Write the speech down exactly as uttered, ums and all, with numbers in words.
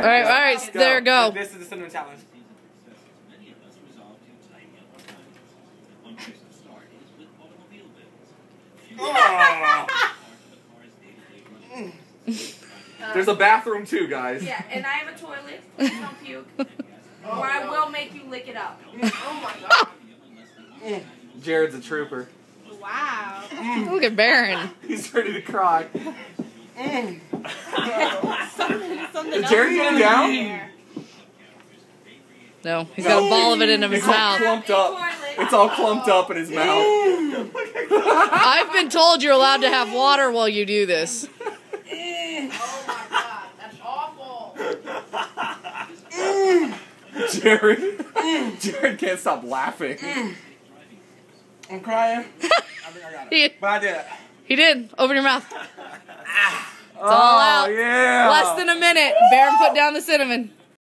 All right, all right, so there you go. This is the cinnamon challenge. Oh. There's a bathroom too, guys. Yeah, and I have a toilet. Please don't puke, or I will make you lick it up. Oh my god. Jared's a trooper. Wow. Look at Baron. He's ready to cry. something, something Did Jared get him down? There. No, he's no. got a ball of it in his it's mouth. All clumped up. It's all clumped up in his mouth. I've been told you're allowed to have water while you do this. Oh my god, that's awful. Jared, Jared can't stop laughing. I'm crying. I think I got it. But I did it. He did. Open your mouth. It's all oh, out. Yeah. Less than a minute. Baron put down the cinnamon.